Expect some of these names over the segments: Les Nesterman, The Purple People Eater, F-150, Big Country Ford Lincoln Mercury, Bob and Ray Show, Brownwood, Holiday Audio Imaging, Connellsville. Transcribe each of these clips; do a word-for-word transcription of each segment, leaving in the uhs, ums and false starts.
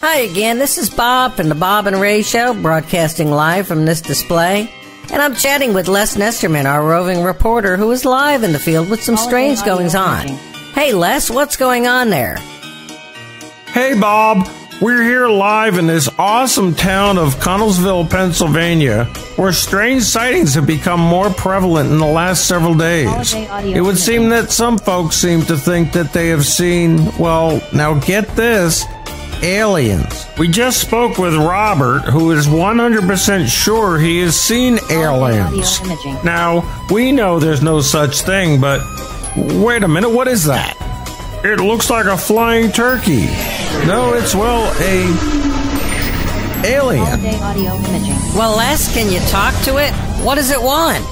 Hi again, this is Bob from the Bob and Ray Show, broadcasting live from this display. And I'm chatting with Les Nesterman, our roving reporter, who is live in the field with some strange goings-on. Hey, Les, what's going on there? Hey, Bob. We're here live in this awesome town of Connellsville, Pennsylvania, where strange sightings have become more prevalent in the last several days. It would seem that some folks seem to think that they have seen, well, now get this, aliens. We just spoke with Robert, who is one hundred percent sure he has seen aliens. Now, we know there's no such thing, but wait a minute, what is that? It looks like a flying turkey. No, it's, well, a alien. Holiday Audio Imaging. Well, Les, can you talk to it? What does it want?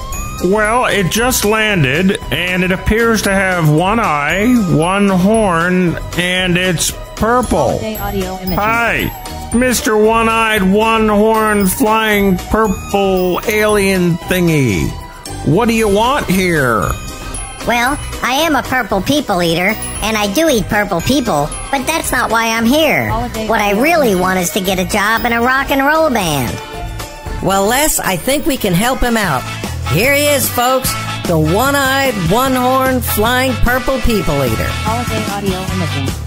Well, it just landed, and it appears to have one eye, one horn, and it's purple. Hi, Mister One-Eyed, One-Horned, Flying Purple Alien Thingy. What do you want here? Well, I am a purple people eater, and I do eat purple people, but that's not why I'm here. What I really want is to get a job in a rock and roll band. Well, Les, I think we can help him out. Here he is, folks. The one-eyed, one-horned, flying purple people eater. Holiday Audio Imaging.